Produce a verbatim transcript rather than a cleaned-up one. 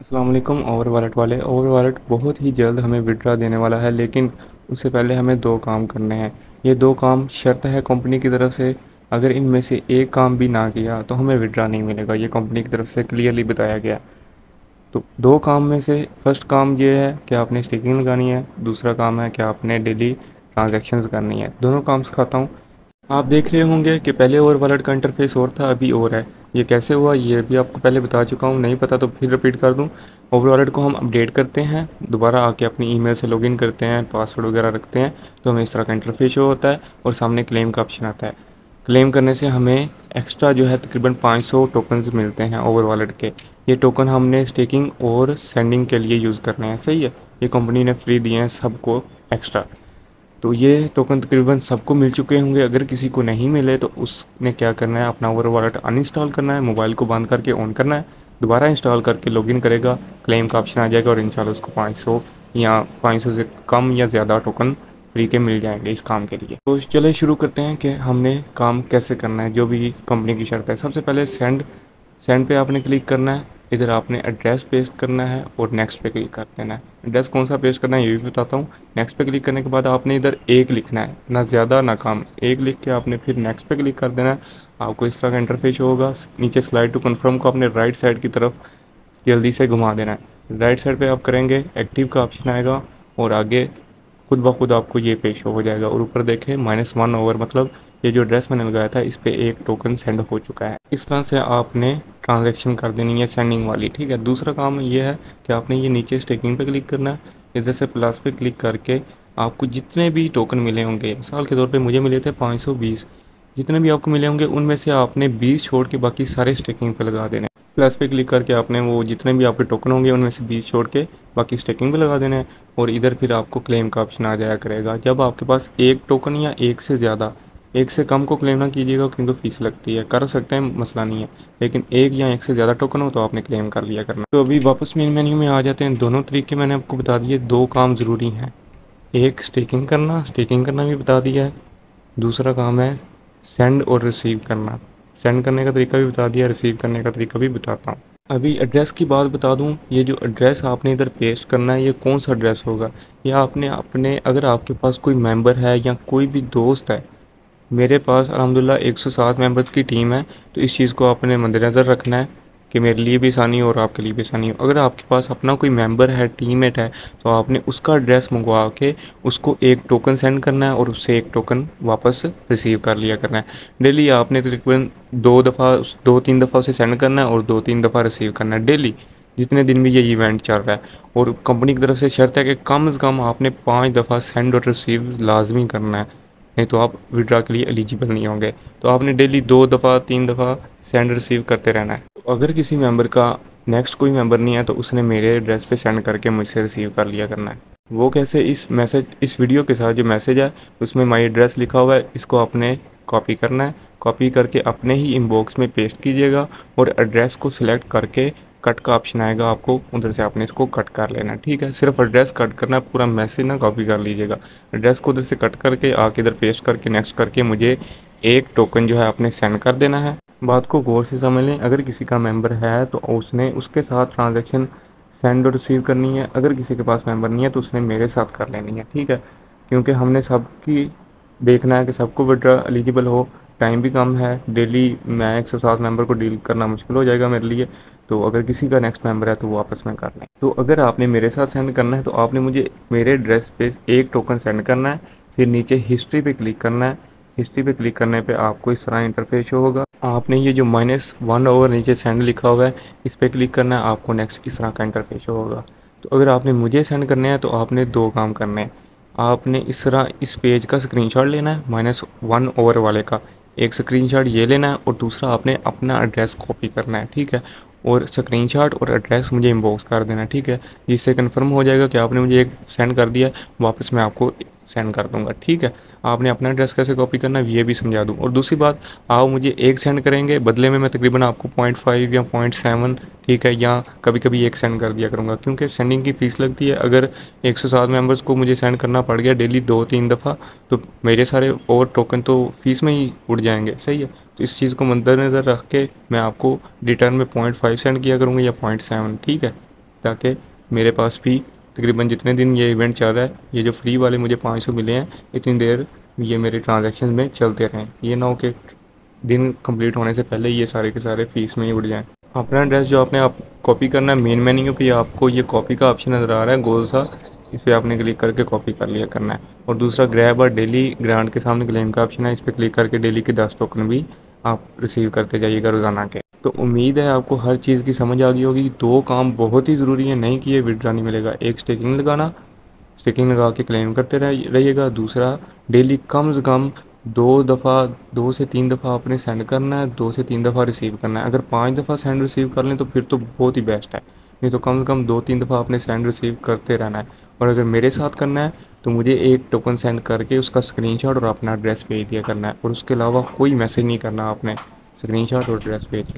अस्सलाम वालेकुम over wallet वाले। ओवर वॉलेट बहुत ही जल्द हमें विड्रा देने वाला है, लेकिन उससे पहले हमें दो काम करने हैं। ये दो काम शर्त है कंपनी की तरफ से, अगर इनमें से एक काम भी ना किया तो हमें विड्रा नहीं मिलेगा, ये कंपनी की तरफ से क्लियरली बताया गया। तो दो काम में से फर्स्ट काम ये है कि आपने स्टेकिंग लगानी है, दूसरा काम है कि आपने डेली ट्रांजैक्शंस करनी है। दोनों काम सिखाता हूँ। आप देख रहे होंगे कि पहले ओवर वॉलेट का इंटरफेस और था, अभी और है। ये कैसे हुआ ये भी आपको पहले बता चुका हूँ, नहीं पता तो फिर रिपीट कर दूँ। ओवर वॉलेट को हम अपडेट करते हैं, दोबारा आके अपनी ईमेल से लॉगिन करते हैं, पासवर्ड वगैरह रखते हैं, तो हमें इस तरह का इंटरफेस शो होता है और सामने क्लेम का ऑप्शन आता है। क्लेम करने से हमें एक्स्ट्रा जो है तकरीबन पाँच सौ टोकन्स मिलते हैं ओवर वॉलेट के। ये टोकन हमने स्टेकिंग और सेंडिंग के लिए यूज़ करने हैं, सही है। ये कंपनी ने फ्री दिए हैं सबको एक्स्ट्रा, तो ये टोकन तकरीबन सबको मिल चुके होंगे। अगर किसी को नहीं मिले तो उसने क्या करना है, अपना ओवर वॉलेट अनइंस्टॉल करना है, मोबाइल को बंद करके ऑन करना है, दोबारा इंस्टॉल करके लॉगिन करेगा, क्लेम का ऑप्शन आ जाएगा और इंशाल्लाह उसको पाँच सौ या पाँच सौ से कम या ज़्यादा टोकन फ्री के मिल जाएंगे इस काम के लिए। तो चले शुरू करते हैं कि हमने काम कैसे करना है, जो भी कंपनी की शर्त है। सबसे पहले सेंड सेंड पे आपने क्लिक करना है, इधर आपने एड्रेस पेस्ट करना है और नेक्स्ट पे क्लिक कर देना है। एड्रेस कौन सा पेस्ट करना है ये भी बताता हूँ। नेक्स्ट पे क्लिक करने के बाद आपने इधर एक लिखना है, ना ज़्यादा ना कम, एक लिख के आपने फिर नेक्स्ट पे क्लिक कर देना है। आपको इस तरह का इंटरफेस होगा। नीचे स्लाइड टू कन्फर्म को आपने राइट साइड की तरफ जल्दी से घुमा देना है। राइट साइड पर आप करेंगे एक्टिव का ऑप्शन आएगा और आगे खुद ब खुद आपको ये पेश हो जाएगा। और ऊपर देखें माइनस वन ओवर, मतलब ये जो एड्रेस मैंने लगाया था इस पर एक टोकन सेंड हो चुका है। इस तरह से आपने ट्रांजैक्शन कर देनी है सेंडिंग वाली, ठीक है। दूसरा काम ये है कि आपने ये नीचे स्टेकिंग पे क्लिक करना है, इधर से प्लस पे क्लिक करके आपको जितने भी टोकन मिले होंगे, मिसाल के तौर पे मुझे मिले थे पाँच सौ बीस, जितने भी आपको मिले होंगे उनमें से आपने बीस छोड़ के बाकी सारे स्टेकिंग पे लगा देने। प्लस पे क्लिक करके आपने वो जितने भी आपके टोकन होंगे उनमें से बीस छोड़ के बाकी स्टेकिंग पे लगा देने। और इधर फिर आपको क्लेम का ऑप्शन आ जाया करेगा। जब आपके पास एक टोकन या एक से ज़्यादा, एक से कम को क्लेम ना कीजिएगा क्योंकि फीस लगती है, कर सकते हैं, मसला नहीं है, लेकिन एक या एक से ज़्यादा टोकन हो तो आपने क्लेम कर लिया करना। तो अभी वापस मेन मेन्यू में आ जाते हैं। दोनों तरीके मैंने आपको बता दिए, दो काम ज़रूरी हैं, एक स्टेकिंग करना, स्टेकिंग करना भी बता दिया है, दूसरा काम है सेंड और रिसीव करना। सेंड करने का तरीका भी बता दिया, रिसीव करने का तरीका भी बताता हूँ। अभी एड्रेस की बात बता दूं, ये जो एड्रेस आपने इधर पेस्ट करना है ये कौन सा एड्रेस होगा, या आपने अपने, अगर आपके पास कोई मेम्बर है या कोई भी दोस्त है, मेरे पास अल्हम्दुलिल्लाह एक सौ सात मेंबर्स की टीम है, तो इस चीज़ को आपने मद्देनज़र रखना है कि मेरे लिए भी आसानी हो और आपके लिए भी आसानी हो। अगर आपके पास अपना कोई मेंबर है, टीममेट है, तो आपने उसका एड्रेस मंगवा के उसको एक टोकन सेंड करना है और उससे एक टोकन वापस रिसीव कर लिया करना है। डेली आपने तकरीबन दो दफ़ा दो तीन दफ़ा उसे सेंड करना है और दो तीन दफ़ा रिसीव करना है, डेली जितने दिन भी ये इवेंट चल रहा है। और कंपनी की तरफ से शर्त है कि कम अज़ कम आपने पाँच दफ़ा सेंड और रिसीव लाजमी करना है, नहीं तो आप विड्रा के लिए एलिजिबल नहीं होंगे। तो आपने डेली दो दफ़ा तीन दफ़ा सेंड रिसीव करते रहना है। तो अगर किसी मेंबर का नेक्स्ट कोई मेंबर नहीं है तो उसने मेरे एड्रेस पे सेंड करके मुझसे रिसीव कर लिया करना है। वो कैसे, इस मैसेज इस वीडियो के साथ जो मैसेज है उसमें माय एड्रेस लिखा हुआ है, इसको आपने कॉपी करना है, कॉपी करके अपने ही इनबॉक्स में पेस्ट कीजिएगा और एड्रेस को सिलेक्ट करके कट का ऑप्शन आएगा, आपको उधर से आपने इसको कट कर लेना, ठीक है। सिर्फ एड्रेस कट करना, पूरा मैसेज ना कॉपी कर लीजिएगा। एड्रेस को उधर से कट करके आके इधर पेस्ट करके नेक्स्ट करके मुझे एक टोकन जो है आपने सेंड कर देना है। बात को गौर से समझ लें, अगर किसी का मेंबर है तो उसने उसके साथ ट्रांजैक्शन सेंड और रिसीव करनी है, अगर किसी के पास मेंबर नहीं है तो उसने मेरे साथ कर लेनी है, ठीक है। क्योंकि हमने सबकी देखना है कि सबको विड्रा एलिजिबल हो, टाइम भी कम है, डेली मैं एक सौ सात मेंबर को डील करना मुश्किल हो जाएगा मेरे लिए, तो अगर किसी का नेक्स्ट मेंबर है तो वो आपस में कर लें। तो अगर आपने मेरे साथ सेंड करना है तो आपने मुझे मेरे एड्रेस पे एक टोकन सेंड करना है, फिर नीचे हिस्ट्री पे क्लिक करना है। हिस्ट्री पे क्लिक करने पे आपको इस तरह इंटरफेस होगा। आपने ये जो माइनस वन ओवर नीचे सेंड लिखा हुआ है इस पर क्लिक करना है, आपको नेक्स्ट इस तरह का इंटरफेस होगा। तो अगर आपने मुझे सेंड करने हैं तो आपने दो काम करने हैं। आपने इस तरह इस पेज का स्क्रीनशॉट लेना है, माइनस वन ओवर वाले का एक स्क्रीनशॉट ये लेना है, और दूसरा आपने अपना एड्रेस कॉपी करना है, ठीक है। और स्क्रीनशॉट और एड्रेस मुझे इनबॉक्स कर देना, ठीक है, जिससे कंफर्म हो जाएगा कि आपने मुझे एक सेंड कर दिया, वापस मैं आपको सेंड कर दूंगा, ठीक है। आपने अपना एड्रेस कैसे कॉपी करना है ये भी समझा दूं। और दूसरी बात, आप मुझे एक सेंड करेंगे, बदले में मैं तकरीबन आपको पॉइंट फाइव या पॉइंट सेवन, ठीक है, या कभी कभी एक सेंड कर दिया करूँगा, क्योंकि सेंडिंग की फ़ीस लगती है। अगर एक सौ सात मेम्बर्स को मुझे सेंड करना पड़ गया डेली दो तीन दफ़ा तो मेरे सारे और टोकन तो फीस में ही उड़ जाएंगे, सही है। तो इस चीज़ को मद्देनज़र रख के मैं आपको रिटर्न में पॉइंट फाइव सेंड किया करूँगा या पॉइंट सेवन, ठीक है। ताकि मेरे पास भी तकरीबन जितने दिन ये इवेंट चल रहा है, ये जो फ्री वाले मुझे पाँच सौ मिले हैं, इतनी देर ये मेरे ट्रांजैक्शन में चलते रहें। ये ना हो कि दिन कंप्लीट होने से पहले ये सारे के सारे फीस में ही उड़ जाएं। अपना एड्रेस जो आपने आप कॉपी करना है मेन मेन्यू पे, आपको ये कॉपी का ऑप्शन नज़र आ रहा है गोल सा, इस पर आपने क्लिक करके कॉपी कर लिया करना है। और दूसरा ग्रैब और डेली ग्रांट के सामने क्लेम का ऑप्शन है, इस पर क्लिक करके डेली के दस टोकन भी आप रिसीव करते जाइएगा रोज़ाना के। तो उम्मीद है आपको हर चीज़ की समझ आ गई होगी। दो काम बहुत ही ज़रूरी है, नहीं किए विड्रा नहीं मिलेगा। एक स्टेकिंग लगाना, स्टेकिंग लगा के क्लेम करते रहिएगा। दूसरा डेली कम से कम दो दफ़ा दो से तीन दफ़ा आपने सेंड करना है, दो से तीन दफ़ा रिसीव करना है। अगर पाँच दफ़ा सेंड रिसीव कर लें तो फिर तो बहुत ही बेस्ट है, नहीं तो कम से कम दो तीन दफ़ा आपने सेंड रिसीव करते रहना है। और अगर मेरे साथ करना है तो मुझे एक टोकन सेंड करके उसका स्क्रीनशॉट और अपना एड्रेस भेज दिया करना है, और उसके अलावा कोई मैसेज नहीं करना आपने, स्क्रीनशॉट और एड्रेस भेज।